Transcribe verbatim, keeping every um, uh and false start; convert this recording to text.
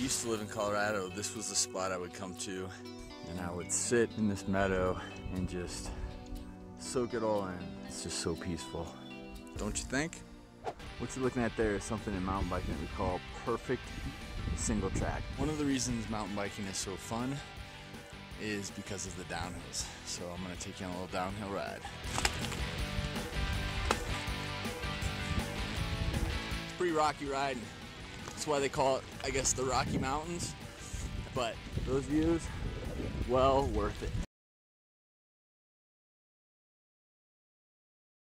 used to live in Colorado, this was the spot I would come to, and I would sit in this meadow and just soak it all in. It's just so peaceful. Don't you think? What you're looking at there is something in mountain biking that we call perfect single track. One of the reasons mountain biking is so fun is because of the downhills. So I'm gonna take you on a little downhill ride. It's a pretty rocky ride. That's why they call it, I guess, the Rocky Mountains. But those views, well worth it.